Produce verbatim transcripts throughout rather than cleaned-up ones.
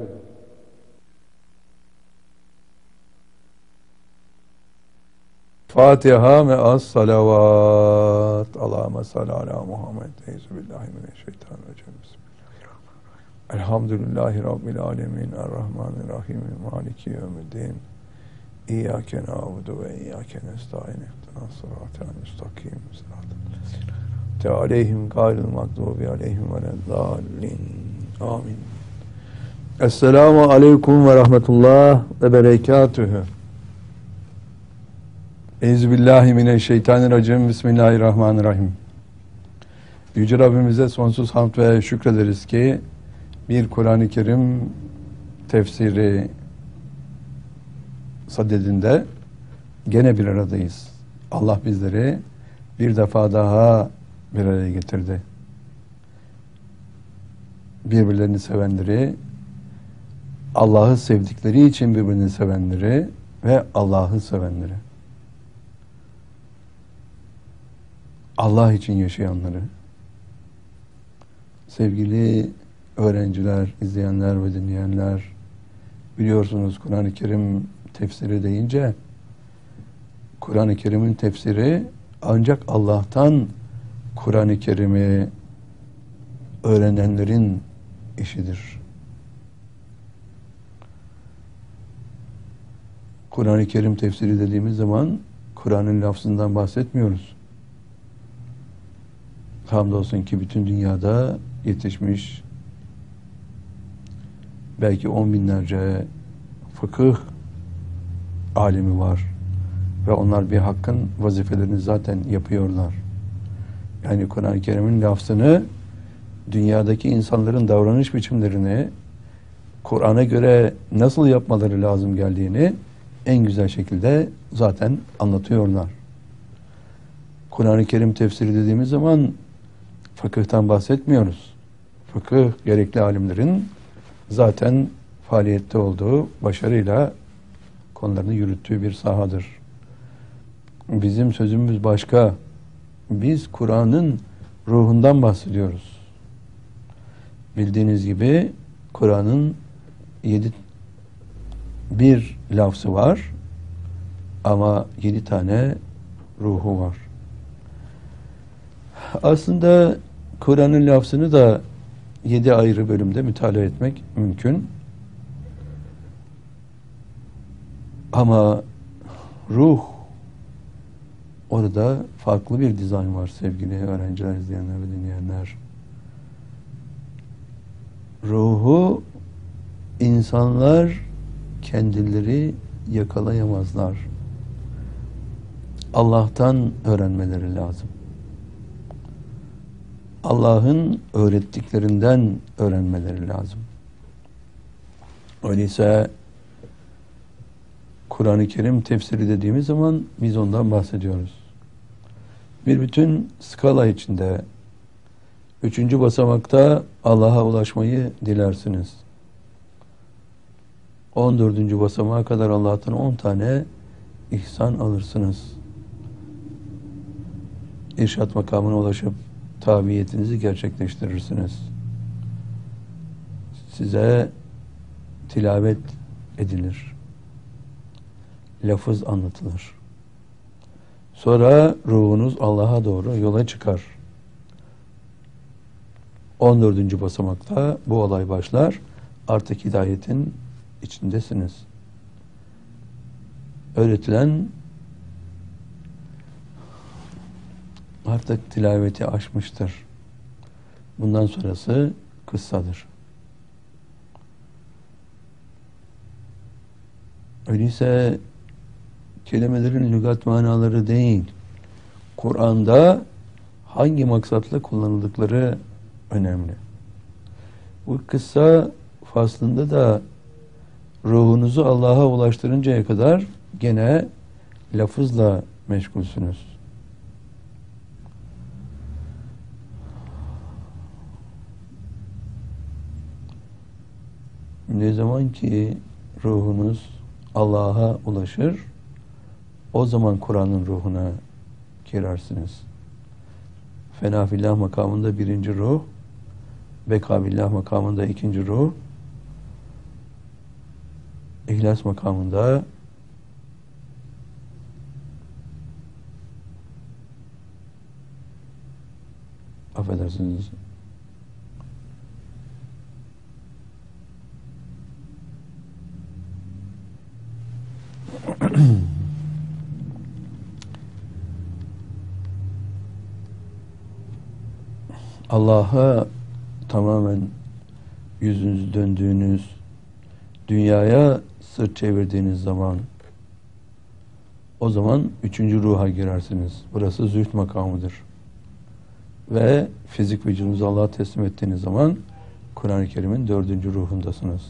bakın. Fatiha ve az salavat. Allahümme salli ala Muhammed. Euzubillahimineşşeytanirracim. Bismillahirrahmanirrahim. Elhamdülillahi Rabbil alemin. Errahmanirrahim. Maliki yevmiddin. İyyâke na'budu ve iyyâke nestaîn. İhdinas-sırâtal müstakîm. Sıratal aleyhim gâyril mağdûbi aleyhim veleddâllîn. Amin. Esselamu aleyküm ve rahmetullah ve berekatühü. Euzubillahimineşşeytanirracim. Bismillahirrahmanirrahim. Yüce Rabbimize sonsuz hamd ve şükrederiz ki bir Kur'an-ı Kerim tefsiri sadedinde gene bir aradayız. Allah bizleri bir defa daha bir araya getirdi. Birbirlerini sevenleri, Allah'ı sevdikleri için birbirini sevenleri ve Allah'ı sevenleri. Allah için yaşayanları. Sevgili öğrenciler, izleyenler ve dinleyenler, biliyorsunuz Kur'an-ı Kerim tefsiri deyince, Kur'an-ı Kerim'in tefsiri ancak Allah'tan Kur'an-ı Kerim'i öğrenenlerin işidir. Kur'an-ı Kerim tefsiri dediğimiz zaman Kur'an'ın lafzından bahsetmiyoruz. Hamdolsun ki bütün dünyada yetişmiş belki on binlerce fıkıh alimi var ve onlar bir hakkın vazifelerini zaten yapıyorlar. Yani Kur'an-ı Kerim'in lafzını, dünyadaki insanların davranış biçimlerini Kur'an'a göre nasıl yapmaları lazım geldiğini en güzel şekilde zaten anlatıyorlar. Kur'an-ı Kerim tefsiri dediğimiz zaman fıkıhtan bahsetmiyoruz. Fıkıh, gerekli alimlerin zaten faaliyette olduğu, başarıyla konularını yürüttüğü bir sahadır. Bizim sözümüz başka. Biz Kur'an'ın ruhundan bahsediyoruz. Bildiğiniz gibi Kur'an'ın yedi bir lafzı var ama yedi tane ruhu var. Aslında Kur'an'ın lafzını da yedi ayrı bölümde mütalaa etmek mümkün. Ama ruh, orada farklı bir dizayn var sevgili öğrenciler, izleyenler ve dinleyenler. Ruhu insanlar kendileri yakalayamazlar. Allah'tan öğrenmeleri lazım. Allah'ın öğrettiklerinden öğrenmeleri lazım. Öyleyse Kur'an-ı Kerim tefsiri dediğimiz zaman biz ondan bahsediyoruz. Bir bütün skala içinde, üçüncü basamakta Allah'a ulaşmayı dilersiniz. On dördüncü basamağa kadar Allah'tan on tane ihsan alırsınız. İrşad makamına ulaşıp tabiyetinizi gerçekleştirirsiniz. Size tilavet edilir. Lafız anlatılır. Sonra ruhunuz Allah'a doğru yola çıkar. on dördüncü basamakta bu olay başlar. Artık hidayetin içindesiniz. Öğretilen artık tilaveti aşmıştır. Bundan sonrası kıssadır. Öyleyse kelimelerin lügat manaları değil, Kur'an'da hangi maksatla kullanıldıkları önemli. Bu kıssa faslında da ruhunuzu Allah'a ulaştırıncaya kadar gene lafızla meşgulsünüz. Ne zaman ki ruhunuz Allah'a ulaşır, o zaman Kur'an'ın ruhuna girersiniz. Fena fillah makamında birinci ruh, beka billah makamında ikinci ruh, İhlas makamında affedersiniz Allah'a tamamen yüzünüzü döndüğünüz, dünyaya sırt çevirdiğiniz zaman, o zaman üçüncü ruha girersiniz. Burası zühd makamıdır. Ve fizik vücudunuzu Allah'a teslim ettiğiniz zaman Kur'an-ı Kerim'in dördüncü ruhundasınız.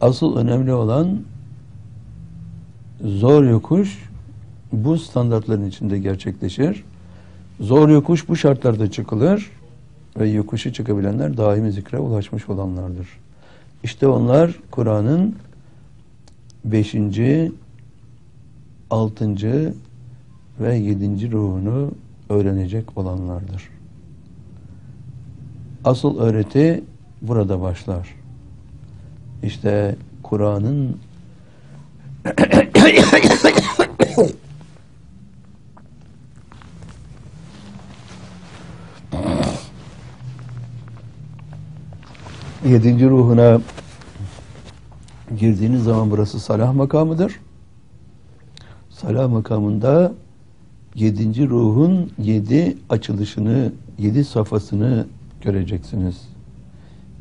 Asıl önemli olan zor yokuş bu standartların içinde gerçekleşir. Zor yokuş bu şartlarda çıkılır ve yokuşu çıkabilenler daimi zikre ulaşmış olanlardır. İşte onlar Kur'an'ın beşinci, altıncı ve yedinci ruhunu öğrenecek olanlardır. Asıl öğreti burada başlar. İşte Kur'an'ın yedinci ruhuna girdiğiniz zaman burası salah makamıdır. Salah makamında yedinci ruhun yedi açılışını, yedi safhasını göreceksiniz.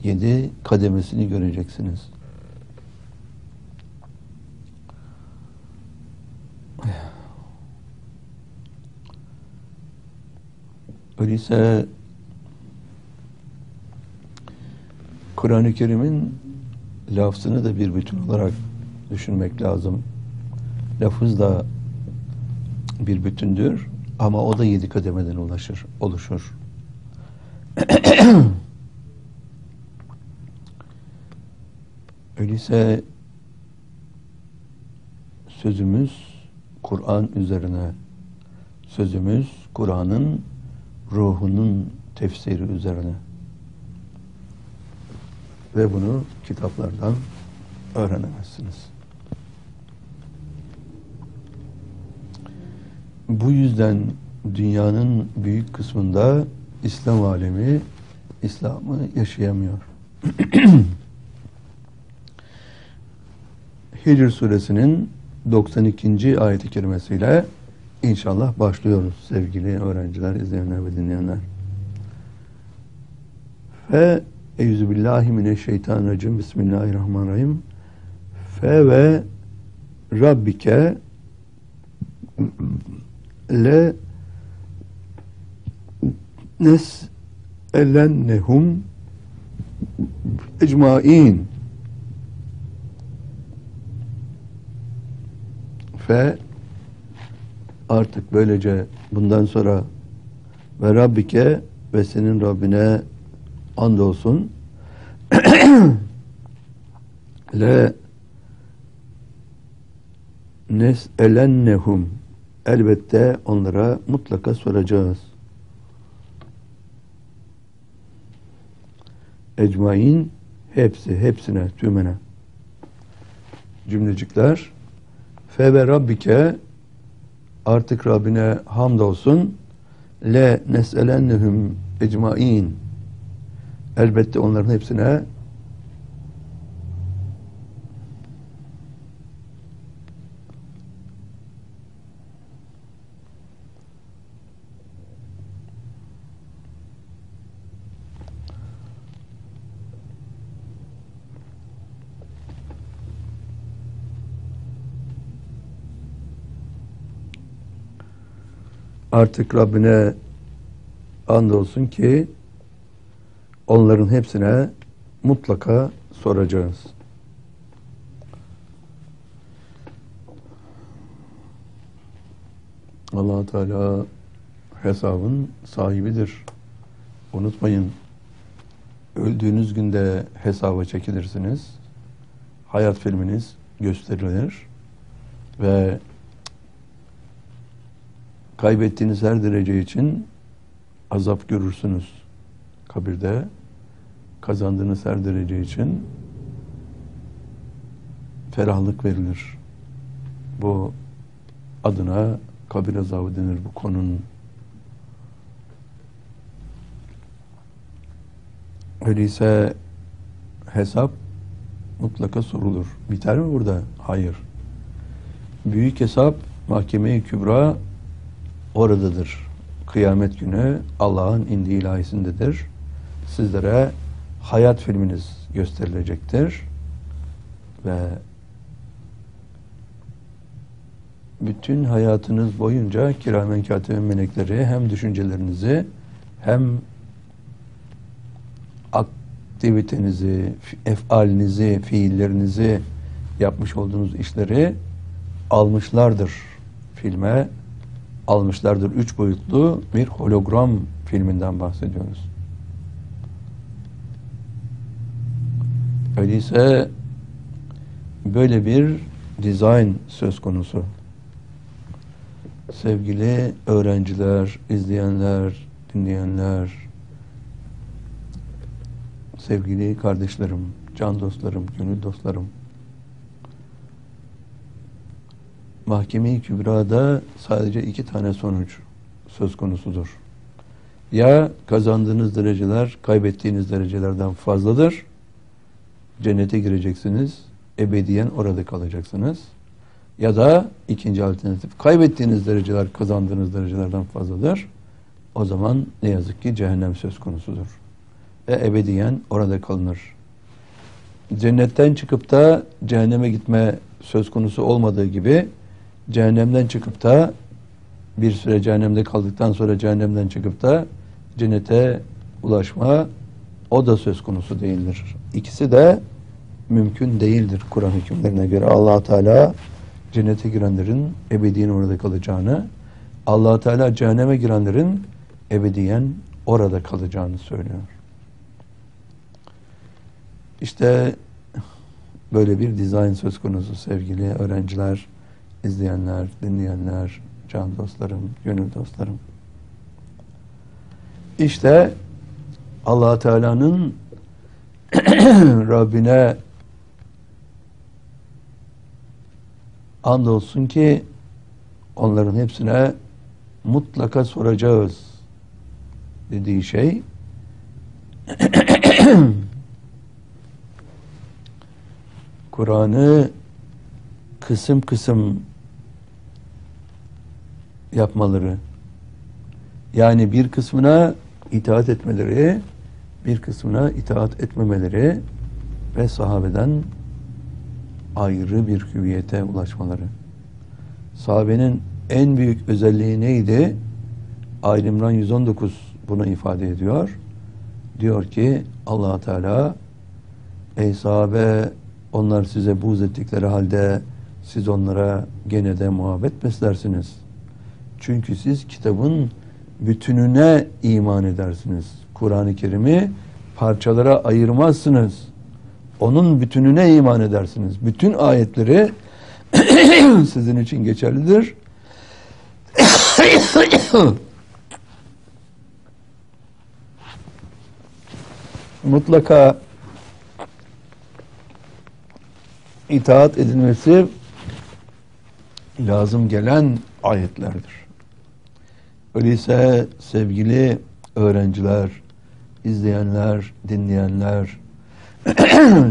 Yedi kademesini göreceksiniz. Öyleyse Kur'an-ı Kerim'in lafzını da bir bütün olarak düşünmek lazım. Lafız da bir bütündür ama o da yedi kademeden ulaşır, oluşur. Öyleyse sözümüz Kur'an üzerine, sözümüz Kur'an'ın ruhunun tefsiri üzerine. Ve bunu kitaplardan öğrenemezsiniz. Bu yüzden dünyanın büyük kısmında İslam alemi İslam'ı yaşayamıyor. Hicr Suresinin doksan ikinci ayet-i kerimesiyle inşallah başlıyoruz sevgili öğrenciler, izleyenler ve dinleyenler. Ve Euzubillahimineşşeytanirracim. Bismillahirrahmanirrahim. Fe ve Rabbike le nes'elennehum ecmain. Fe artık böylece bundan sonra ve Rabbike ve senin Rabbine andolsun le nes'elennehum, elbette onlara mutlaka soracağız. Ecmain, hepsi, hepsine, tümüne. Cümlecikler. Fe ve Rabbike, artık Rabbine hamdolsun, le nes'elennehum ecmain, elbette onların hepsine artık Rabbine andolsun ki onların hepsine mutlaka soracağız. Allah-u Teala hesabın sahibidir. Unutmayın. Öldüğünüz günde hesaba çekilirsiniz. Hayat filminiz gösterilir. Ve kaybettiğiniz her derece için azap görürsünüz kabirde kazandığınız her derece için ferahlık verilir. Bu adına kabir azabı denir bu konunun. Öyleyse hesap mutlaka sorulur. Biter mi burada? Hayır. Büyük hesap mahkeme-i kübra oradadır. Kıyamet günü Allah'ın indiği ilahisindedir. Sizlere hayat filminiz gösterilecektir. Ve bütün hayatınız boyunca kiramen katiben melekleri hem düşüncelerinizi hem aktivitenizi, efalinizi, fiillerinizi, yapmış olduğunuz işleri almışlardır filme. Almışlardır. Üç boyutlu bir hologram filminden bahsediyoruz. Öyleyse böyle bir dizayn söz konusu. Sevgili öğrenciler, izleyenler, dinleyenler, sevgili kardeşlerim, can dostlarım, gönül dostlarım, Mahkeme-i Kübra'da sadece iki tane sonuç söz konusudur. Ya kazandığınız dereceler kaybettiğiniz derecelerden fazladır, cennete gireceksiniz, ebediyen orada kalacaksınız. Ya da ikinci alternatif, kaybettiğiniz dereceler kazandığınız derecelerden fazladır. O zaman ne yazık ki cehennem söz konusudur. Ve ebediyen orada kalınır. Cennetten çıkıp da cehenneme gitme söz konusu olmadığı gibi, cehennemden çıkıp da bir süre cehennemde kaldıktan sonra cehennemden çıkıp da cennete ulaşma o da söz konusu değildir. İkisi de mümkün değildir Kur'an hükümlerine göre. Allah-u Teala cennete girenlerin ebediyen orada kalacağını, Allah-u Teala cehenneme girenlerin ebediyen orada kalacağını söylüyor. İşte böyle bir dizayn söz konusu sevgili öğrenciler, izleyenler, dinleyenler, can dostlarım, gönül dostlarım. İşte Allah Teala'nın Rabbine andolsun ki onların hepsine mutlaka soracağız dediği şey Kur'an'ı kısım kısım yapmaları, yani bir kısmına itaat etmeleri, bir kısmına itaat etmemeleri ve sahabeden ayrı bir hüviyete ulaşmaları. Sahabenin en büyük özelliği neydi? Ali İmran yüz on dokuz buna ifade ediyor. Diyor ki Allah Teala, ey sahabe, onlar size buğz ettikleri halde siz onlara gene de muhabbet beslersiniz. Çünkü siz kitabın bütününe iman edersiniz. Kur'an-ı Kerim'i parçalara ayırmazsınız. Onun bütününe iman edersiniz. Bütün ayetleri sizin için geçerlidir. Mutlaka itaat edilmesi lazım gelen ayetlerdir. Öyleyse sevgili öğrenciler, izleyenler, dinleyenler,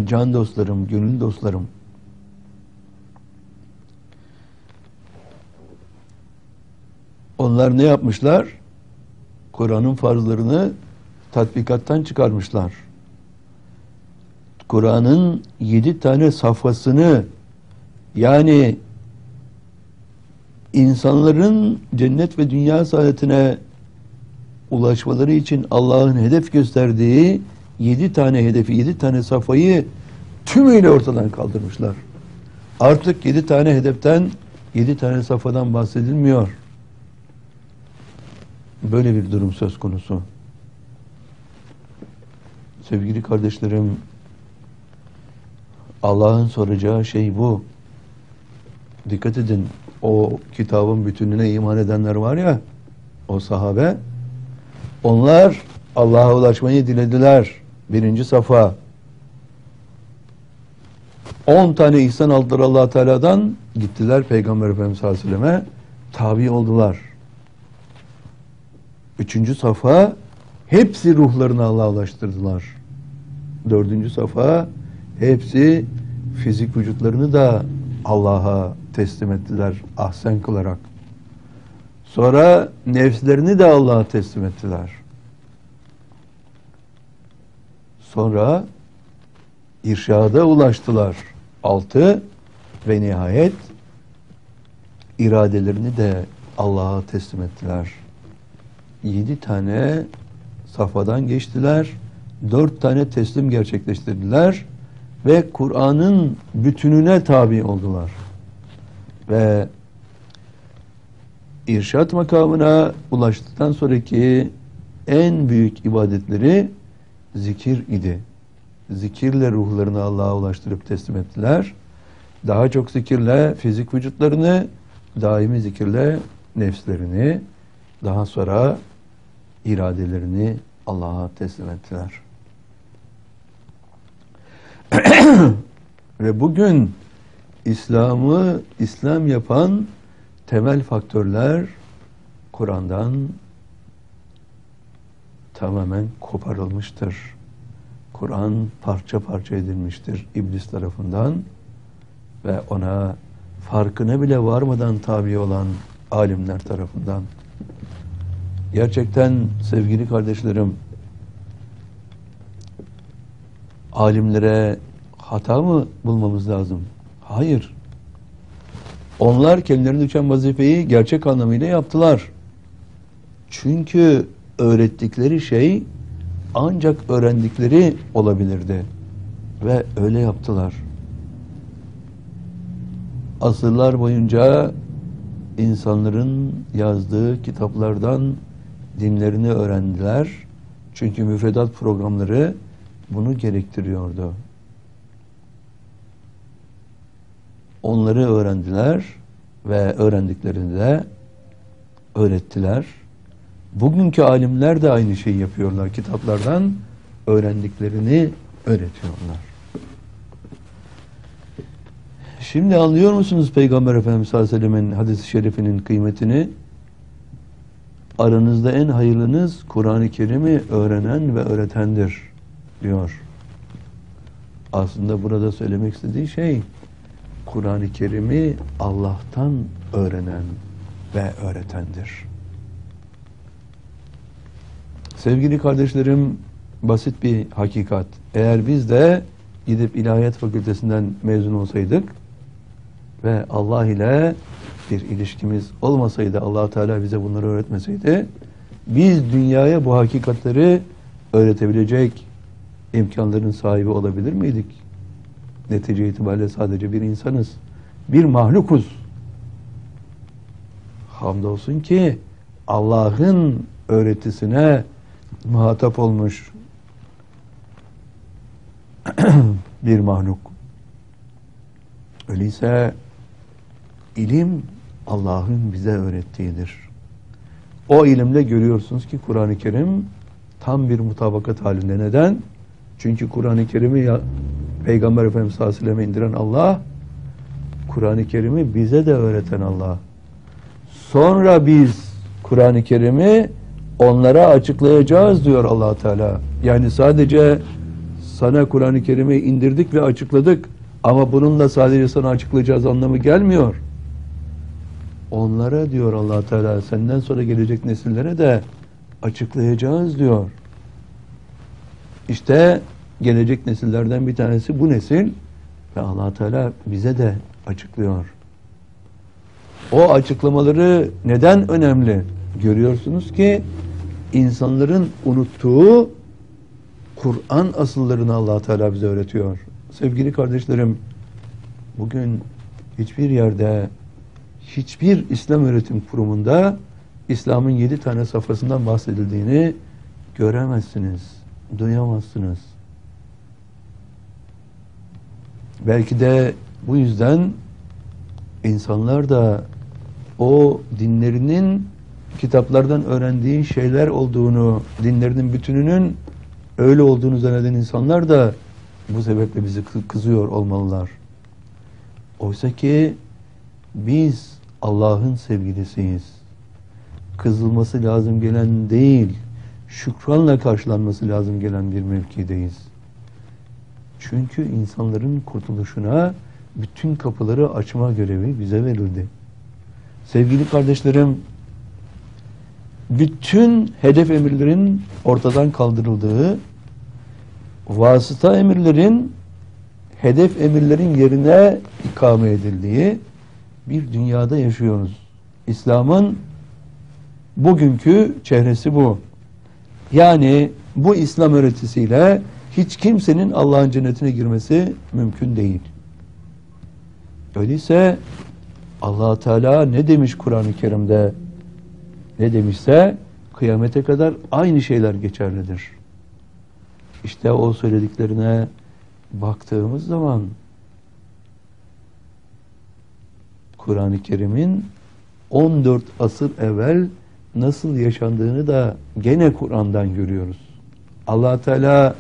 can dostlarım, gönül dostlarım, onlar ne yapmışlar? Kur'an'ın farzlarını tatbikattan çıkarmışlar. Kur'an'ın yedi tane safhasını, yani insanların cennet ve dünya saadetine ulaşmaları için Allah'ın hedef gösterdiği yedi tane hedefi, yedi tane safhayı tümüyle ortadan kaldırmışlar. Artık yedi tane hedeften, yedi tane safhadan bahsedilmiyor. Böyle bir durum söz konusu. Sevgili kardeşlerim, Allah'ın soracağı şey bu. Dikkat edin, o kitabın bütününe iman edenler var ya, o sahabe, onlar Allah'a ulaşmayı dilediler birinci safa. On tane ihsan aldılar Allah Teala'dan, gittiler Peygamber Efendimiz sallallahu aleyhi ve selleme tabi oldular. Üçüncü safa, hepsi ruhlarını Allah'a ulaştırdılar. Dördüncü safa, hepsi fizik vücutlarını da Allah'a teslim ettiler, ahsen kılarak. Sonra nefslerini de Allah'a teslim ettiler. Sonra irşada ulaştılar. Altı ve nihayet iradelerini de Allah'a teslim ettiler. Yedi tane safhadan geçtiler. Dört tane teslim gerçekleştirdiler. Ve Kur'an'ın bütününe tabi oldular. Ve irşad makamına ulaştıktan sonraki en büyük ibadetleri zikir idi. Zikirle ruhlarını Allah'a ulaştırıp teslim ettiler. Daha çok zikirle fizik vücutlarını, daimi zikirle nefslerini, daha sonra iradelerini Allah'a teslim ettiler. Ve bugün İslam'ı İslam yapan temel faktörler Kur'an'dan tamamen koparılmıştır. Kur'an parça parça edilmiştir iblis tarafından ve ona farkına bile varmadan tabi olan alimler tarafından. Gerçekten sevgili kardeşlerim, alimlere hata mı bulmamız lazım? Hayır. Onlar kendilerine düşen vazifeyi gerçek anlamıyla yaptılar. Çünkü öğrettikleri şey ancak öğrendikleri olabilirdi. Ve öyle yaptılar. Asırlar boyunca insanların yazdığı kitaplardan dinlerini öğrendiler. Çünkü müfredat programları bunu gerektiriyordu. Onları öğrendiler ve öğrendiklerini de öğrettiler. Bugünkü alimler de aynı şeyi yapıyorlar. Kitaplardan öğrendiklerini öğretiyorlar. Şimdi anlıyor musunuz Peygamber Efendimiz sallallahu aleyhi ve sellemin hadis-i şerifinin kıymetini? Aranızda en hayırlınız Kur'an-ı Kerim'i öğrenen ve öğretendir diyor. Aslında burada söylemek istediği şey, Kur'an-ı Kerim'i Allah'tan öğrenen ve öğretendir. Sevgili kardeşlerim, basit bir hakikat. Eğer biz de gidip İlahiyat Fakültesinden mezun olsaydık ve Allah ile bir ilişkimiz olmasaydı, Allah Teala bize bunları öğretmeseydi, biz dünyaya bu hakikatleri öğretebilecek imkanların sahibi olabilir miydik? Netice itibariyle sadece bir insanız. Bir mahlukuz. Hamdolsun ki Allah'ın öğretisine muhatap olmuş bir mahluk. Öyleyse ilim Allah'ın bize öğrettiğidir. O ilimle görüyorsunuz ki Kur'an-ı Kerim tam bir mutabakat halinde. Neden? Çünkü Kur'an-ı Kerim'i Peygamber Efendimiz sallallahu aleyhi ve sellem'e indiren Allah, Kur'an-ı Kerim'i bize de öğreten Allah. Sonra biz Kur'an-ı Kerim'i onlara açıklayacağız diyor Allah Teala. Yani sadece sana Kur'an-ı Kerim'i indirdik ve açıkladık ama bununla sadece sana açıklayacağız anlamı gelmiyor. Onlara diyor Allah Teala, senden sonra gelecek nesillere de açıklayacağız diyor. İşte gelecek nesillerden bir tanesi bu nesil ve Allah Teala bize de açıklıyor. O açıklamaları neden önemli? Görüyorsunuz ki insanların unuttuğu Kur'an asıllarını Allah Teala bize öğretiyor. Sevgili kardeşlerim, bugün hiçbir yerde, hiçbir İslam öğretim kurumunda İslam'ın yedi tane safhasından bahsedildiğini göremezsiniz, duyamazsınız. Belki de bu yüzden insanlar da o dinlerinin kitaplardan öğrendiği şeyler olduğunu, dinlerinin bütününün öyle olduğunu zanneden insanlar da bu sebeple bizi kızıyor olmalılar. Oysa ki biz Allah'ın sevgilisiyiz. Kızılması lazım gelen değil, şükranla karşılanması lazım gelen bir mevkideyiz. Çünkü insanların kurtuluşuna bütün kapıları açma görevi bize verildi. Sevgili kardeşlerim, bütün hedef emirlerin ortadan kaldırıldığı, vasıta emirlerin hedef emirlerin yerine ikame edildiği bir dünyada yaşıyoruz. İslam'ın bugünkü çehresi bu. Yani bu İslam öğretisiyle hiç kimsenin Allah'ın cennetine girmesi mümkün değil. Öyleyse Allah Teala ne demiş Kur'an-ı Kerim'de? Ne demişse kıyamete kadar aynı şeyler geçerlidir. İşte o söylediklerine baktığımız zaman Kur'an-ı Kerim'in on dört asır evvel nasıl yaşandığını da gene Kur'an'dan görüyoruz. Allah Teala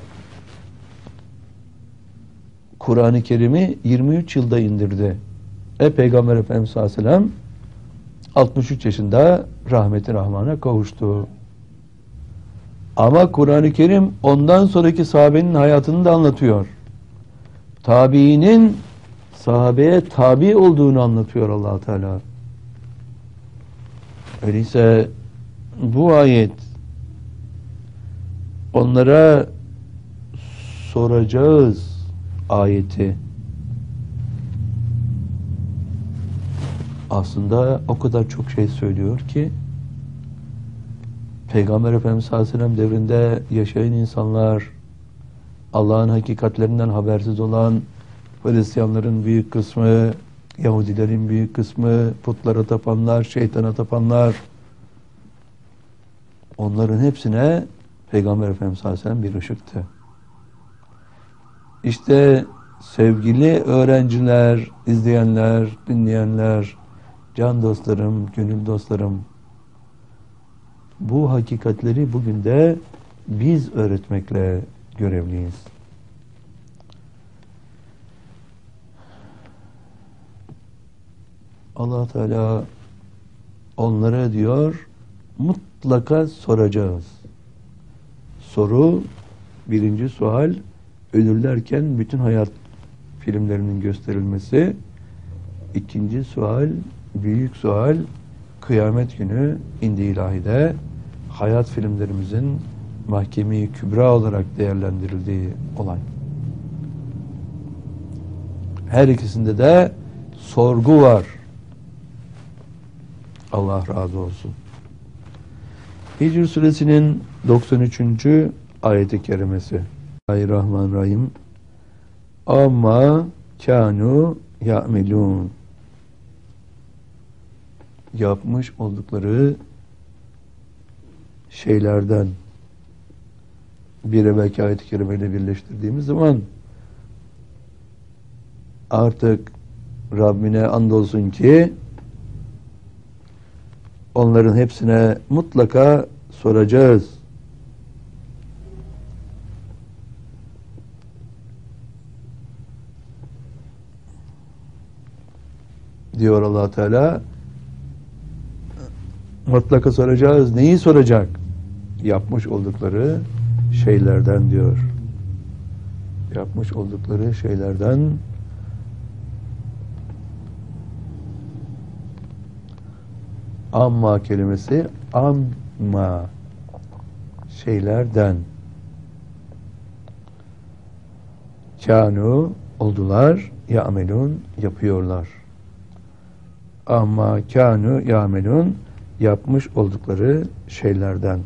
Kur'an-ı Kerim'i yirmi üç yılda indirdi. E Peygamber Efendimiz Aleyhisselam altmış üç yaşında rahmeti rahmana kavuştu. Ama Kur'an-ı Kerim ondan sonraki sahabenin hayatını da anlatıyor. Tabiinin sahabeye tabi olduğunu anlatıyor Allah Teala. Öyleyse bu ayet onlara soracağız ayeti aslında o kadar çok şey söylüyor ki Peygamber Efendimiz Aleyhisselam devrinde yaşayan insanlar, Allah'ın hakikatlerinden habersiz olan Hristiyanların büyük kısmı, Yahudilerin büyük kısmı, putlara tapanlar, şeytana tapanlar, onların hepsine Peygamber Efendimiz Aleyhisselam bir ışıktı. İşte sevgili öğrenciler, izleyenler, dinleyenler, can dostlarım, gönül dostlarım, bu hakikatleri bugün de biz öğretmekle görevliyiz. Allah Teala onlara diyor, mutlaka soracağız. Soru, birinci sual, ölürlerken bütün hayat filmlerinin gösterilmesi. İkinci sual, büyük sual, kıyamet günü indi ilahide hayat filmlerimizin mahkeme-i kübra olarak değerlendirildiği olay. Her ikisinde de sorgu var. Allah razı olsun. Hicr Suresinin doksan üçüncü ayeti kerimesi. Bismillahirrahmanirrahim. Amma kânû ya'melûn. Yapmış oldukları şeylerden bir evvelki ayet-i kerimeyle birleştirdiğimiz zaman artık Rabbine andolsun ki onların hepsine mutlaka soracağız. Diyor Allah Teala. Mutlaka soracağız. Neyi soracak? Yapmış oldukları şeylerden diyor. Yapmış oldukları şeylerden amma kelimesi amma şeylerden kânû oldular ya'melûn yapıyorlar. Amma kânû ya'melûn yapmış oldukları şeylerden,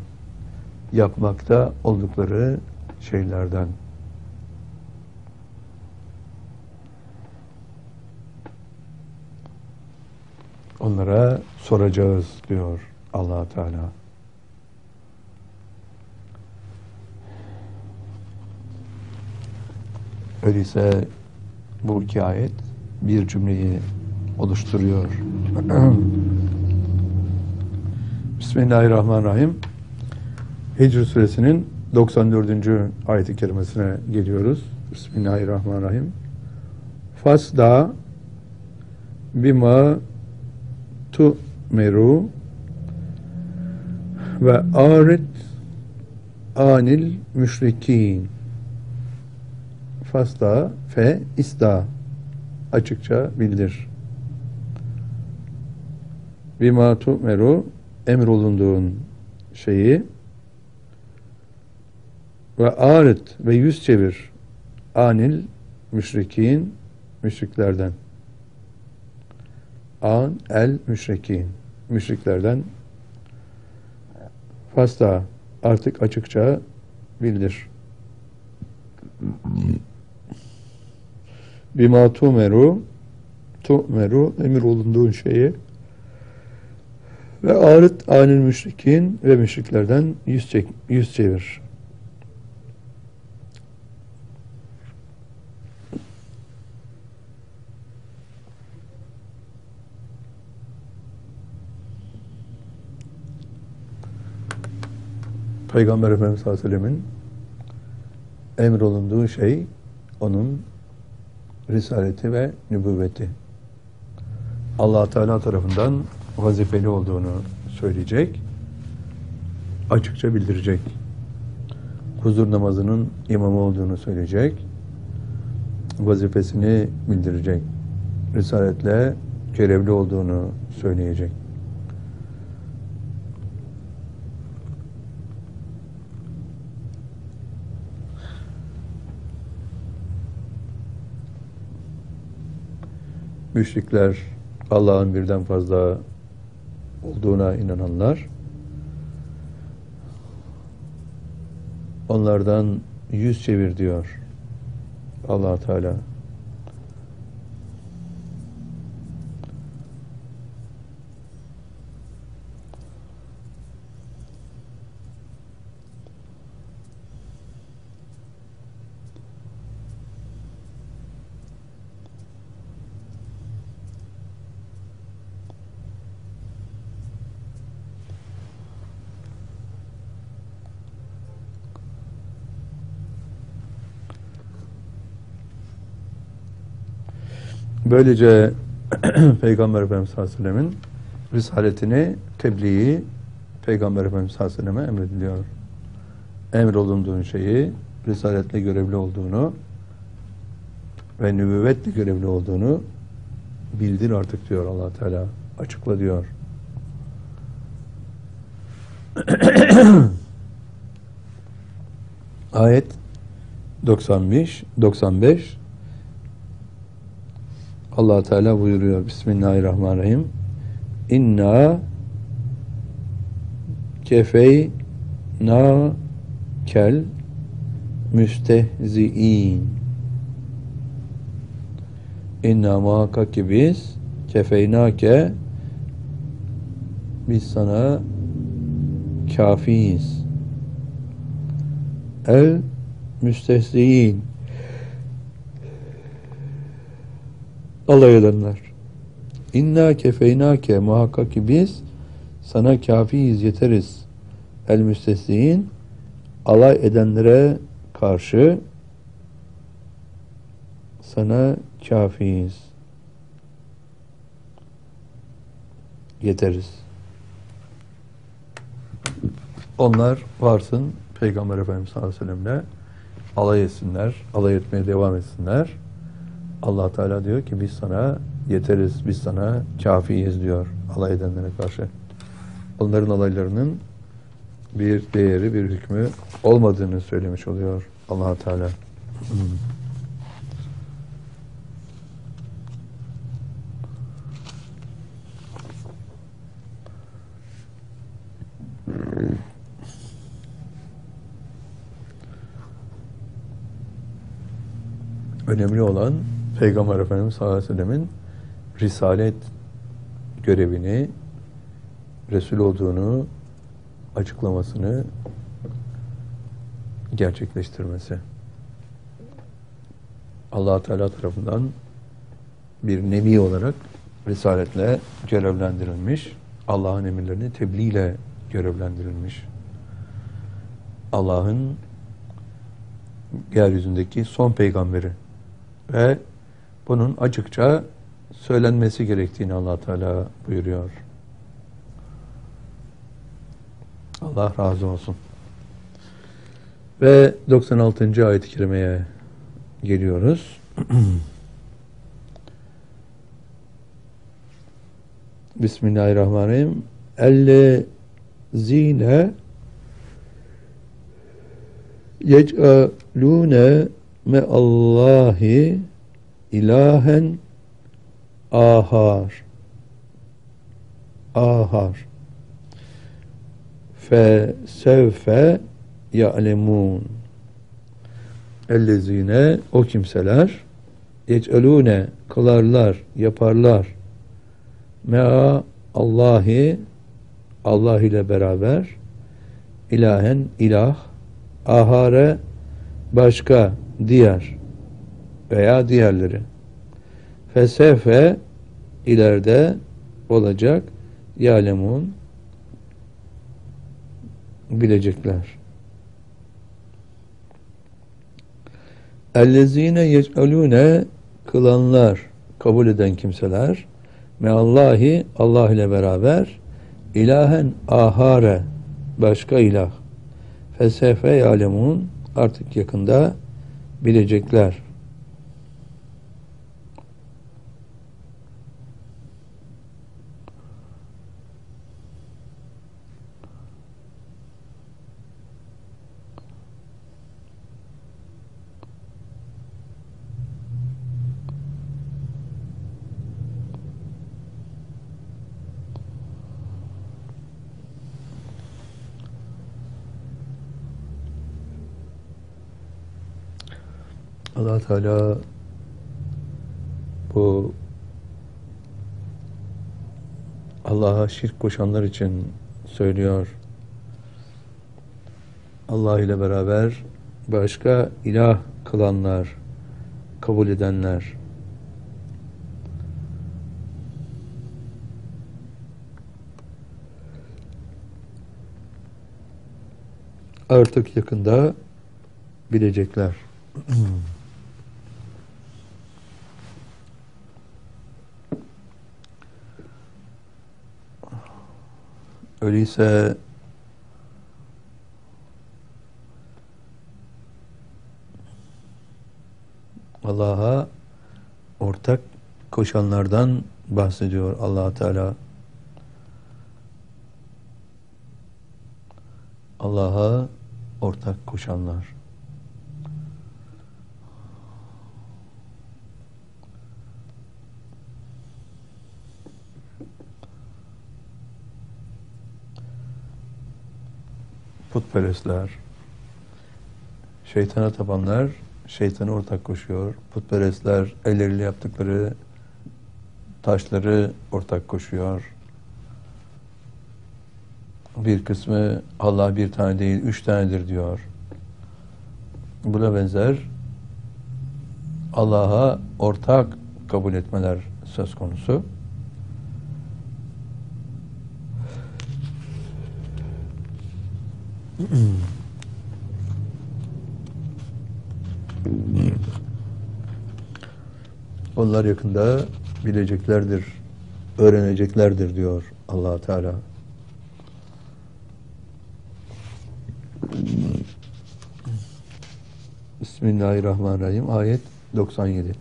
yapmakta oldukları şeylerden. Onlara soracağız diyor Allah Teala. Öyleyse bu iki ayet bir cümleyi oluşturuyor. Bismillahirrahmanirrahim. Hicr Suresinin doksan dördüncü ayet-i kerimesine geliyoruz. Bismillahirrahmanirrahim. Fasda bima tu'meru ve arid anil müşrikin. Fasda fe isda, açıkça bildir. Bima tu'meru, emrolunduğun şeyi, ve arid, ve yüz çevir, anil müşrikin, müşriklerden. An el müşrikin, müşriklerden. Fasda, artık açıkça bildir. Bima tu'meru, tu'meru, emrolunduğun şeyi, ve arid anil müşrikin, ve müşriklerden yüz, çek, yüz çevir. Peygamber Efendimiz sallallahu aleyhi ve sellemin emrolunduğu şey onun risaleti ve nübüvveti. Allah-u Teala tarafından vazifeli olduğunu söyleyecek, açıkça bildirecek. Huzur namazının imamı olduğunu söyleyecek, vazifesini bildirecek. Risaletle görevli olduğunu söyleyecek. Müşrikler, Allah'ın birden fazla olduğuna inananlar, onlardan yüz çevir diyor Allah-u Teala. Böylece Peygamber Efendimiz sallallahu aleyhi ve sellemin risaletini, tebliği Peygamber Efendimiz sallallahu aleyhi ve selleme emrediliyor. Emrolunduğun şeyi, risaletle görevli olduğunu ve nübüvvetle görevli olduğunu bildir artık diyor Allah Teala. Açıkla diyor. Ayet doksan beş doksan beş Allah Teala buyuruyor. Bismillahirrahmanirrahim. İnna kefeyna kel müstehziin. İnna muhakkak ki biz kefeynake, biz sana kafiyiz. El müstehziin, alay edenler. İnna kefeynake, muhakkak ki biz sana kafiyiz, yeteriz. El müstesliğin, alay edenlere karşı sana kafiyiz, yeteriz. Onlar varsın Peygamber Efendimiz sallallahu aleyhi ve sellem'le alay etsinler, alay etmeye devam etsinler. Allah Teala diyor ki biz sana yeteriz, biz sana kafiyiz diyor alay edenlere karşı. Onların alaylarının bir değeri, bir hükmü olmadığını söylemiş oluyor Allah Teala. Önemli olan Peygamber Efendimiz sallallahu aleyhi ve sellemin risalet görevini, Resul olduğunu açıklamasını gerçekleştirmesi. Allah Teala tarafından bir nebi olarak risaletle görevlendirilmiş, Allah'ın emirlerini tebliğ ile görevlendirilmiş. Allah'ın yeryüzündeki son peygamberi ve bunun açıkça söylenmesi gerektiğini Allah Teala buyuruyor. Allah razı olsun. Ve doksan altıncı ayet-i kerimeye geliyoruz. Bismillahirrahmanirrahim. Ellezine yec'alune me'allahi ilahen ahar. Ahar. Fe sevfe ya'lemun. Ellezine o kimseler yec'alune kılarlar, yaparlar. Mea Allahi Allah ile beraber ilahen ilah ahare başka diğer veya diğerleri fesefe ileride olacak yalemun bilecekler. Ellezine yec'alune kılanlar kabul eden kimseler meallahi Allah ile beraber ilahen ahare başka ilah fesefe yalemun artık yakında bilecekler. Allah Teala bu Allah'a şirk koşanlar için söylüyor. Allah ile beraber başka ilah kılanlar, kabul edenler. Artık yakında bilecekler. Öyleyse Allah'a ortak koşanlardan bahsediyor Allah Teala. Allah'a ortak koşanlar. Putperestler, şeytana tapanlar, şeytana ortak koşuyor. Putperestler, elleriyle yaptıkları taşları ortak koşuyor. Bir kısmı Allah bir tane değil, üç tanedir diyor. Buna benzer Allah'a ortak kabul etmeler söz konusu. Onlar yakında bileceklerdir, öğreneceklerdir diyor Allah Teala. Bismillahirrahmanirrahim. Ayet doksan yedi.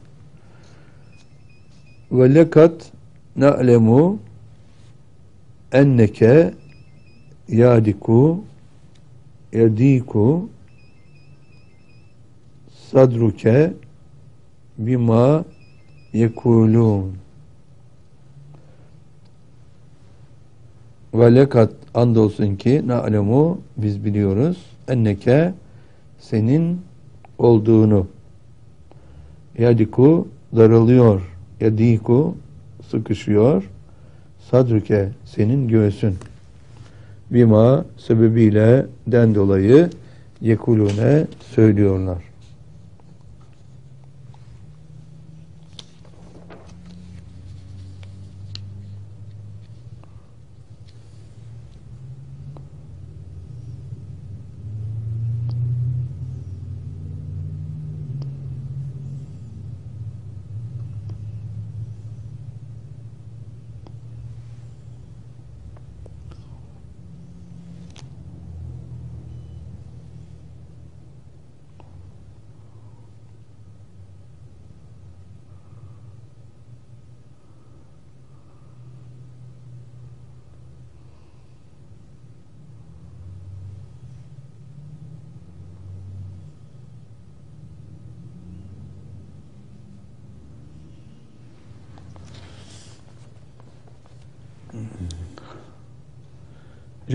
Ve lekat na'lemu enneke yadiku yediku sadruke bima yekulun. Ve lekat andolsun ki na'lemu biz biliyoruz enneke senin olduğunu yediku daralıyor yediku sıkışıyor sadruke senin göğsün bima sebebiyle den dolayı yekulune söylüyorlar.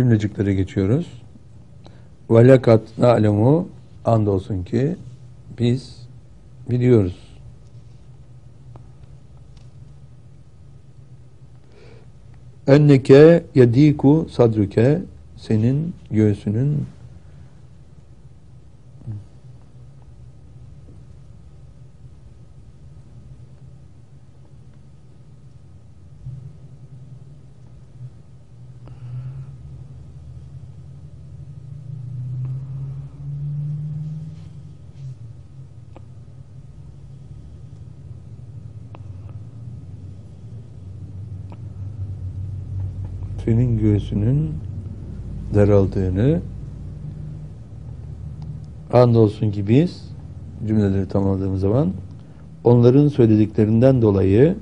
cümleciklere geçiyoruz. وَلَكَدْ نَعْلَمُ Andolsun ki biz biliyoruz. Enneke yediku sadruke senin göğsünün senin göğsünün daraldığını andolsun ki biz cümleleri tamamladığımız zaman onların söylediklerinden dolayı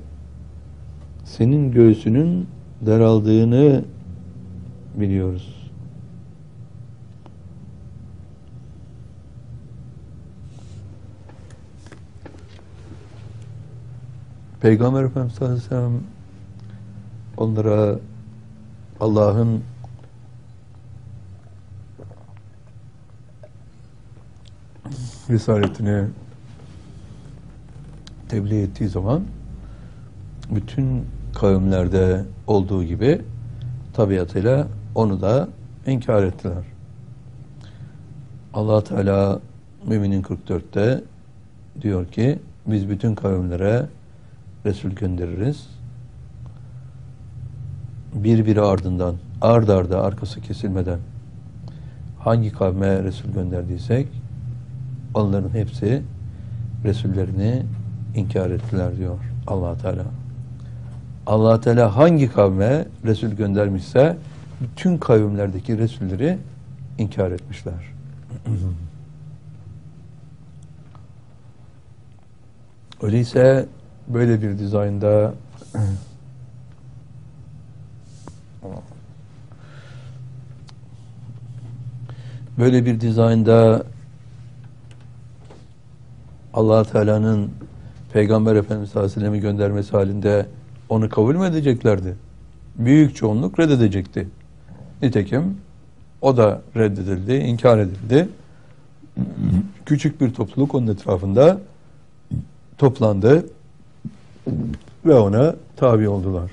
senin göğsünün daraldığını biliyoruz. Peygamber Efendimiz sallallahu aleyhi ve sellem onlara Allah'ın risaletini tebliğ ettiği zaman bütün kavimlerde olduğu gibi tabiatıyla onu da inkar ettiler. Allah Teala Müminin kırk dört'te diyor ki biz bütün kavimlere Resul göndeririz. Birbiri ardından, ard arda arkası kesilmeden hangi kavme Resul gönderdiysek onların hepsi Resullerini inkar ettiler diyor Allah Teala. Allah Teala hangi kavme Resul göndermişse bütün kavimlerdeki Resulleri inkar etmişler. Öyleyse böyle bir dizaynda Böyle bir dizaynda Allah Teala'nın Peygamber Efendimiz sallallahu aleyhi ve sellem'i göndermesi halinde onu kabul mü edeceklerdi? Büyük çoğunluk reddedecekti. Nitekim o da reddedildi, inkar edildi. Küçük bir topluluk onun etrafında toplandı ve ona tabi oldular.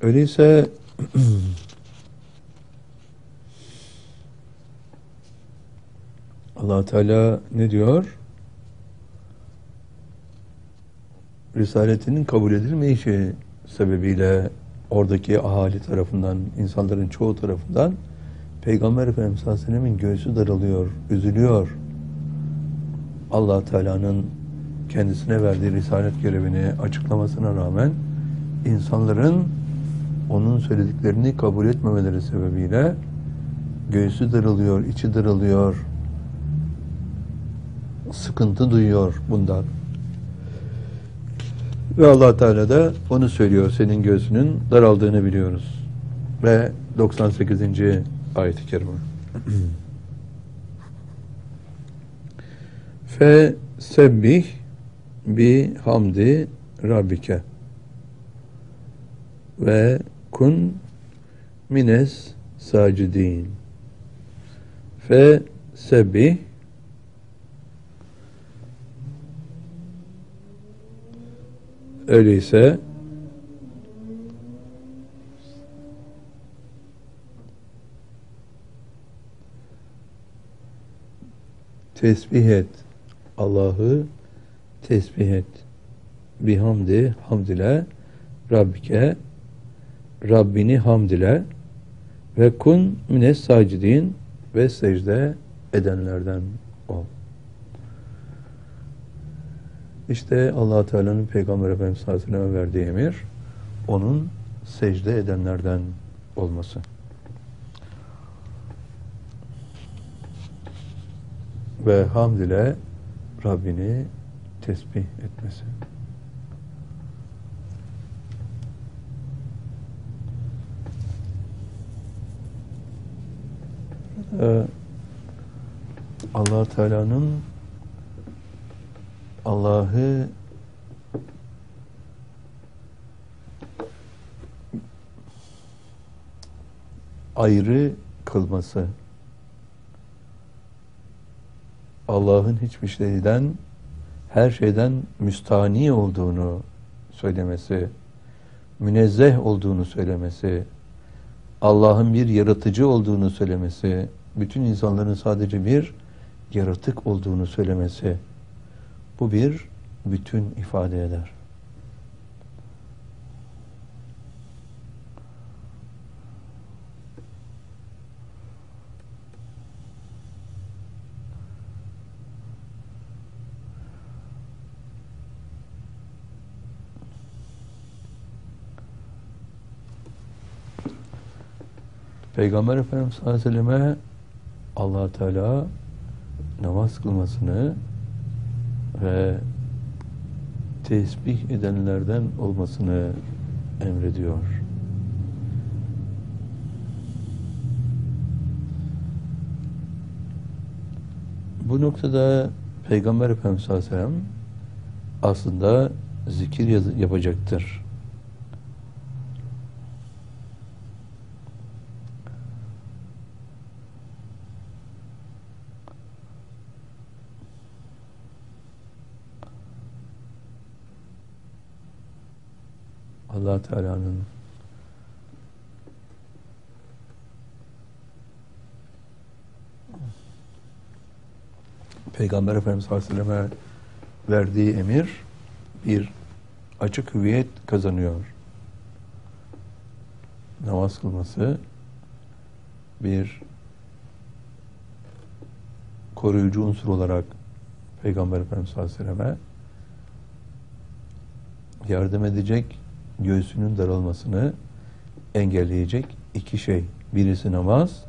Öyleyse Allah Teala ne diyor? Risaletinin kabul edilmeyişi sebebiyle oradaki ahali tarafından, insanların çoğu tarafından Peygamber Efendimiz sallallahu aleyhi ve sellem'in göğsü daralıyor, üzülüyor. Allah Teala'nın kendisine verdiği risalet görevini açıklamasına rağmen insanların onun söylediklerini kabul etmemeleri sebebiyle göğsü daralıyor, içi daralıyor. Sıkıntı duyuyor bundan. Ve Allah Teala da onu söylüyor. Senin göğsünün daraldığını biliyoruz. Ve doksan sekizinci ayet-i kerime. Fe sebbih bi hamdi rabbike ve kun mines sacidin. Fe sebbih öyleyse tesbih et, Allah'ı tesbih et, bihamdi hamd ile Rabbike Rabbini hamd ile ve kun mines sacidin ve secde edenlerden ol. İşte Allah Teala'nın Peygamber Efendimiz sallallahu aleyhi ve sellem'e verdiği emir onun secde edenlerden olması. Ve hamd ile Rabbini tesbih etmesi. Ee, Allah Teala'nın Allah'ı ayrı kılması, Allah'ın hiçbir şeyden, her şeyden müstani olduğunu söylemesi, münezzeh olduğunu söylemesi, Allah'ın bir yaratıcı olduğunu söylemesi, bütün insanların sadece bir yaratık olduğunu söylemesi, bu bir bütün ifade eder. Peygamber Efendimiz sallallahu aleyhi ve selleme Allah-u Teala namaz kılmasını ve tesbih edenlerden olmasını emrediyor. Bu noktada Peygamber Efendimiz sallallahu aleyhi ve sellem aslında zikir yapacaktır. Allah Teala'nın Peygamber Efendimiz sallallahu aleyhi ve sellem'e verdiği emir bir açık hüviyet kazanıyor. Namaz kılması bir koruyucu unsur olarak Peygamber Efendimiz sallallahu aleyhi ve sellem'e yardım edecek, göğsünün daralmasını engelleyecek iki şey. Birisi namaz,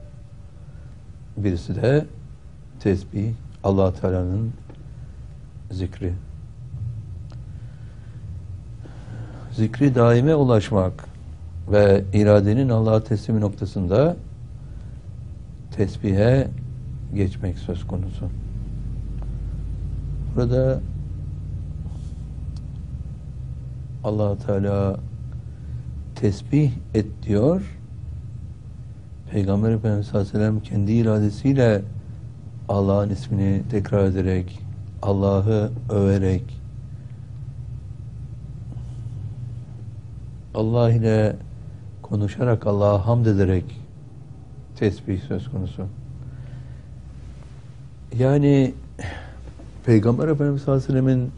birisi de tesbih, Allah-u Teala'nın zikri. Zikri daime ulaşmak ve iradenin Allah'a teslimi noktasında tesbihe geçmek söz konusu. Burada Allah Teala tesbih et diyor. Peygamber Efendimiz sallallahu aleyhi ve sellem kendi iradesiyle Allah'ın ismini tekrar ederek, Allah'ı överek, Allah ile konuşarak, Allah'a hamd ederek tesbih söz konusu. Yani Peygamber Efendimiz sallallahu aleyhi ve sellemin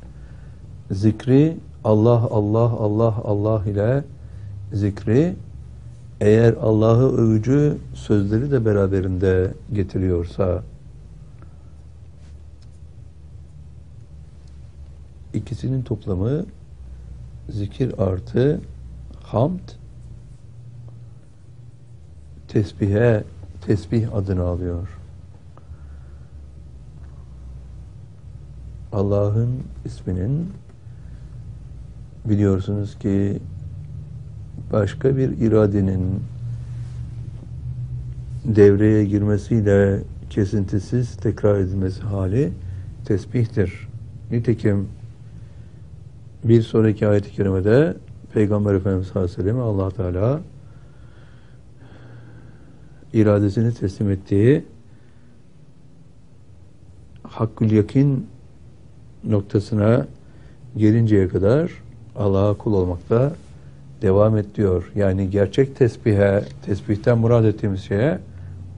zikri, Allah, Allah, Allah, Allah ile zikri, eğer Allah'ı övücü sözleri de beraberinde getiriyorsa, ikisinin toplamı zikir artı hamd, tesbihe, tesbih adını alıyor. Allah'ın isminin, biliyorsunuz ki başka bir iradenin devreye girmesiyle kesintisiz tekrar edilmesi hali tesbihtir. Nitekim bir sonraki ayet-i kerimede Peygamber Efendimiz sallallahu aleyhi ve sellem Allah Teala iradesini teslim ettiği hakkül yakin noktasına gelinceye kadar Allah'a kul olmakta devam et diyor. Yani gerçek tesbihe, tesbihten murad ettiğimiz şeye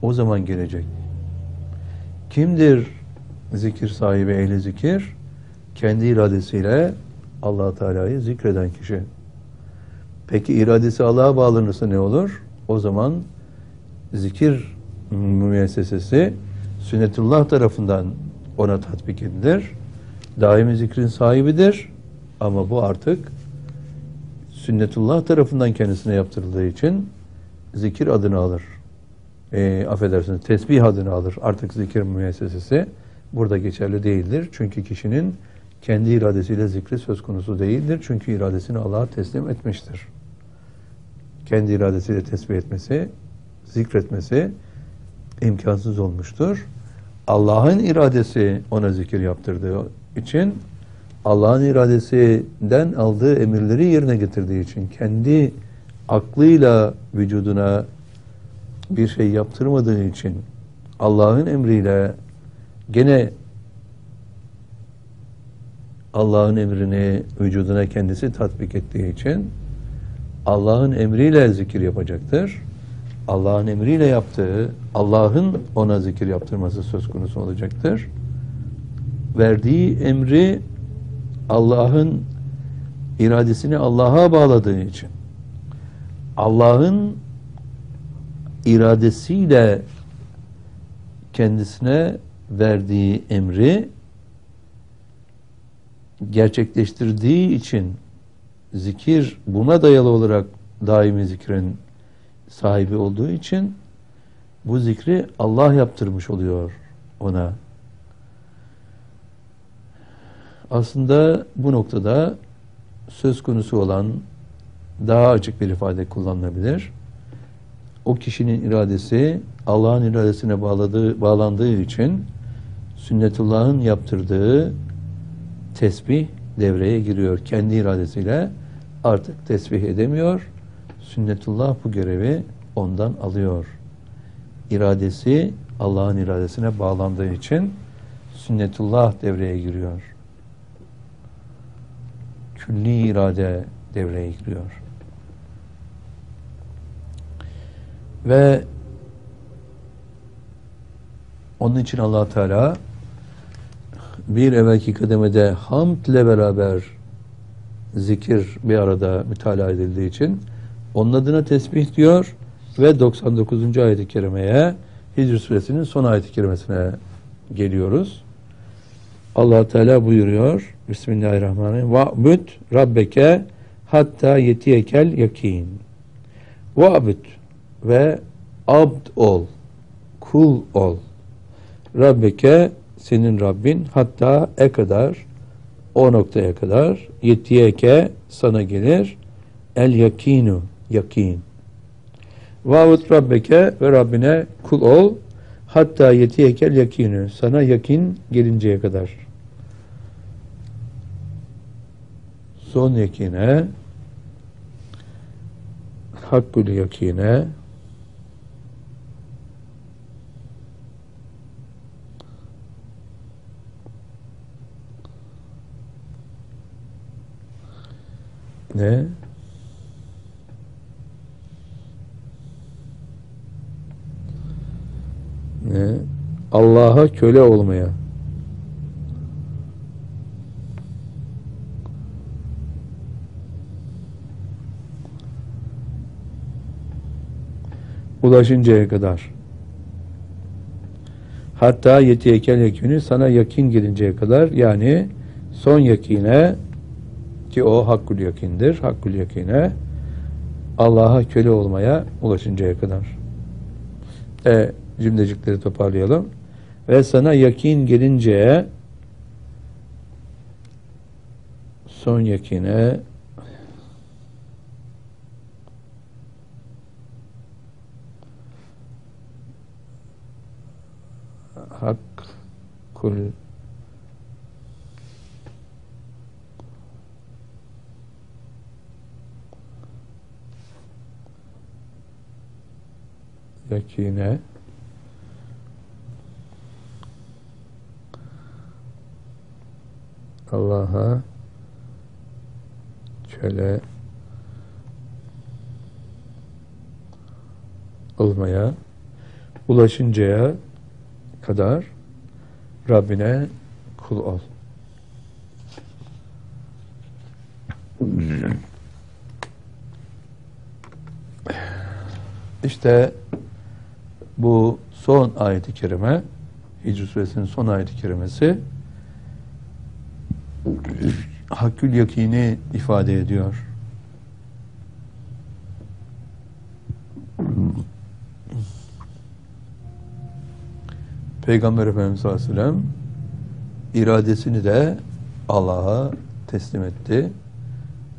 o zaman gelecek. Kimdir zikir sahibi, ehli zikir? Kendi iradesiyle Allah-u Teala'yı zikreden kişi. Peki iradesi Allah'a bağlanırsa ne olur? O zaman zikir müessesesi sünnetullah tarafından ona tatbik edilir. Daimi zikrin sahibidir. Ama bu artık sünnetullah tarafından kendisine yaptırıldığı için zikir adını alır. E, affedersiniz, tesbih adını alır. Artık zikir müessesesi burada geçerli değildir. Çünkü kişinin kendi iradesiyle zikri söz konusu değildir. Çünkü iradesini Allah'a teslim etmiştir. Kendi iradesiyle tesbih etmesi, zikretmesi imkansız olmuştur. Allah'ın iradesi ona zikir yaptırdığı için, Allah'ın iradesinden aldığı emirleri yerine getirdiği için, kendi aklıyla vücuduna bir şey yaptırmadığı için Allah'ın emriyle gene Allah'ın emrini vücuduna kendisi tatbik ettiği için Allah'ın emriyle zikir yapacaktır. Allah'ın emriyle yaptığı, Allah'ın ona zikir yaptırması söz konusu olacaktır. Verdiği emri Allah'ın iradesini Allah'a bağladığı için, Allah'ın iradesiyle kendisine verdiği emri gerçekleştirdiği için zikir buna dayalı olarak daimi zikrin sahibi olduğu için bu zikri Allah yaptırmış oluyor ona. Aslında bu noktada söz konusu olan daha açık bir ifade kullanılabilir. O kişinin iradesi Allah'ın iradesine bağladığı, bağlandığı için sünnetullah'ın yaptırdığı tesbih devreye giriyor. Kendi iradesiyle artık tesbih edemiyor. Sünnetullah bu görevi ondan alıyor. İradesi Allah'ın iradesine bağlandığı için sünnetullah devreye giriyor. Külli irade devreye giriyor. Ve onun için Allah Teala bir evvelki kademede hamdle beraber zikir bir arada mütalaa edildiği için onun adına tesbih diyor ve doksan dokuzuncu ayet-i kerimeye, Hicr Suresinin son ayet-i kerimesine geliyoruz. Allah Teala buyuruyor Bismillahirrahmanirrahim. Va'bud rabbeke hatta yetiyekel yakin. Va'bud ve abd ol, kul ol. Rabbeke senin Rabbin hatta e kadar, o noktaya kadar, yetiyeke sana gelir, el yakinu, yakin. Vavut Rabbeke ve Rabbine kul ol, hatta yetiyeke el yakinu, sana yakin gelinceye kadar. Son yakine, hakkul yakine, ne? Ne? Allah'a köle olmaya. Ulaşıncaya kadar. Hatta yetiyekel yakini, sana yakin gelinceye kadar, yani son yakine, ki o hakkul yakindir. Hakkul yakine Allah'a köle olmaya ulaşıncaya kadar. E, cümlecikleri toparlayalım. Ve sana yakin gelinceye, son yakine, hakkul yakine, Allah'a köle olmaya ulaşıncaya kadar Rabbine kul ol. İşte bu son ayet-i kerime, Hicr Suresinin son ayet-i kerimesi hakkül yakini ifade ediyor. Peygamber Efendimiz Aleyhisselam iradesini de Allah'a teslim etti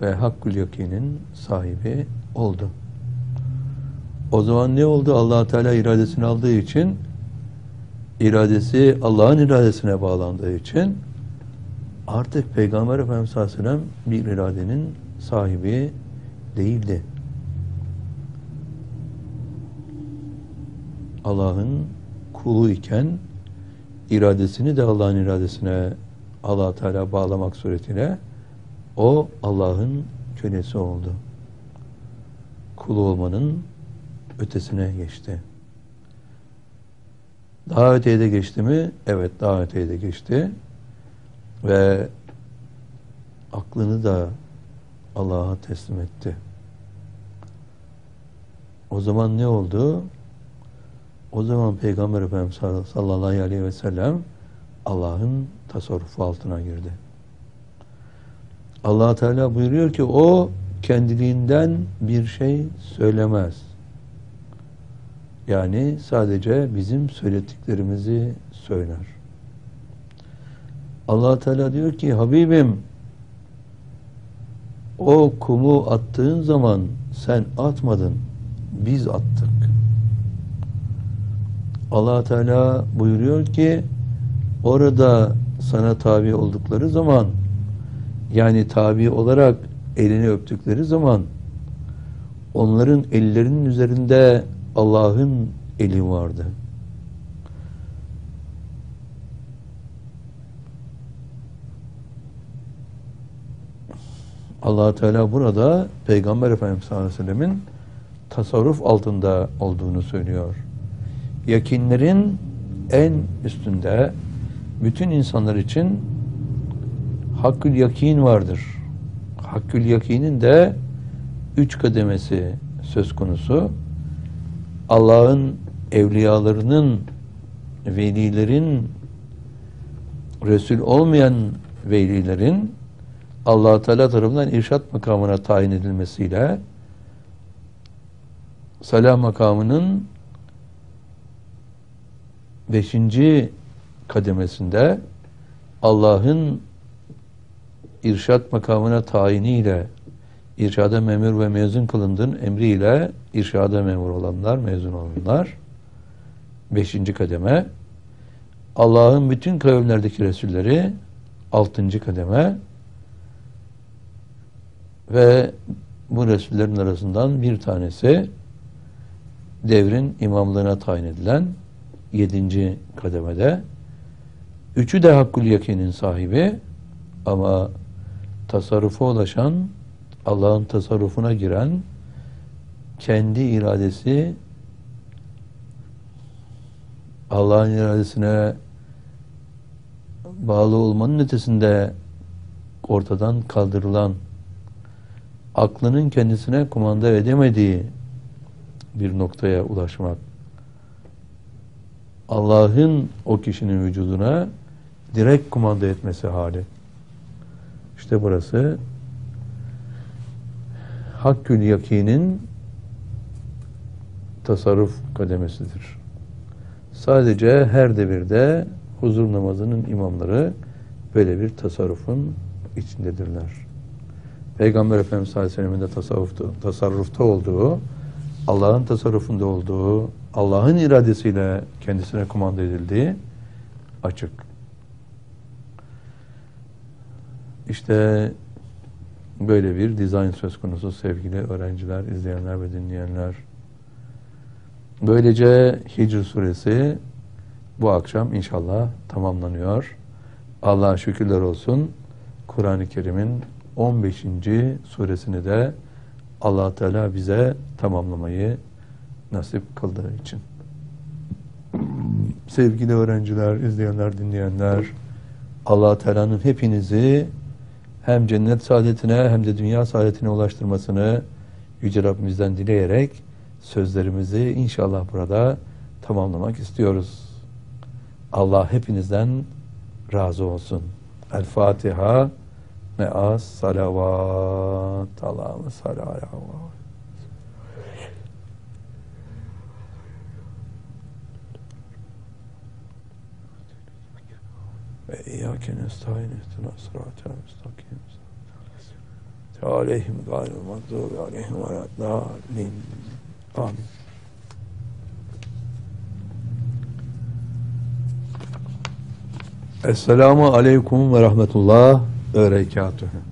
ve hakkül yakinin sahibi oldu. O zaman ne oldu? Allah Teala iradesini aldığı için, iradesi Allah'ın iradesine bağlandığı için artık Peygamber Efendimiz Aleyhisselam bir iradenin sahibi değildi. Allah'ın kulu iken iradesini de Allah'ın iradesine, Allah-u Teala bağlamak suretiyle o Allah'ın kölesi oldu. Kulu olmanın ötesine geçti. Daha öteye de geçti mi? Evet, daha öteye de geçti. Ve aklını da Allah'a teslim etti. O zaman ne oldu? O zaman Peygamber Efendimiz sallallahu aleyhi ve sellem Allah'ın tasarrufu altına girdi. Allah Teala buyuruyor ki o kendiliğinden bir şey söylemez. Yani sadece bizim söylediklerimizi söyler. Allah Teala diyor ki Habibim, o kumu attığın zaman sen atmadın, biz attık. Allah Teala buyuruyor ki orada sana tabi oldukları zaman, yani tabi olarak elini öptükleri zaman onların ellerinin üzerinde Allah'ın eli vardı. Allah Teala burada Peygamber Efendimiz sallallahu aleyhi ve sellemin tasarruf altında olduğunu söylüyor. Yakinlerin en üstünde bütün insanlar için hakkül yakin vardır. Hakkül yakinin de üç kademesi söz konusu. Allah'ın evliyalarının, velilerin, Resul olmayan velilerin Allah-u Teala tarafından irşat makamına tayin edilmesiyle Salah makamının beşinci kademesinde Allah'ın irşat makamına tayiniyle, irşada memur ve mezun kılındığın emriyle irşada memur olanlar, mezun olanlar beşinci kademe. Allah'ın bütün kavimlerdeki Resulleri altıncı kademe ve bu Resullerin arasından bir tanesi devrin imamlığına tayin edilen yedinci kademede. Üçü de hakkul yakinin sahibi ama tasarrufa ulaşan, Allah'ın tasarrufuna giren, kendi iradesi Allah'ın iradesine bağlı olmanın ötesinde ortadan kaldırılan, aklının kendisine kumanda edemediği bir noktaya ulaşmak. Allah'ın o kişinin vücuduna direkt kumanda etmesi hali. İşte burası hakkül yakinin tasarruf kademesidir. Sadece her devirde huzur namazının imamları böyle bir tasarrufun içindedirler. Peygamber Efendimiz sallallahu aleyhi ve sellem'in de tasarrufta, tasarrufta olduğu, Allah'ın tasarrufunda olduğu, Allah'ın iradesiyle kendisine kumanda edildiği açık. İşte böyle bir dizayn söz konusu sevgili öğrenciler, izleyenler ve dinleyenler. Böylece Hicr Suresi bu akşam inşallah tamamlanıyor. Allah'a şükürler olsun. Kur'an-ı Kerim'in on beşinci suresini de Allah Teala bize tamamlamayı nasip kıldığı için. Sevgili öğrenciler, izleyenler, dinleyenler, Allah Teala'nın hepinizi hem cennet saadetine hem de dünya saadetine ulaştırmasını Yüce Rabbimizden dileyerek sözlerimizi inşallah burada tamamlamak istiyoruz. Allah hepinizden razı olsun. El Fatiha. Me'as salavat Allah'ım salavat. Ve iyyâke nestaîn ihdinas sıratal mustakîm. Aleyhim gayril mağdûbi aleyhim ve lâddâllîn. Amin. Esselamu aleyküm ve rahmetullah ve berekatühü.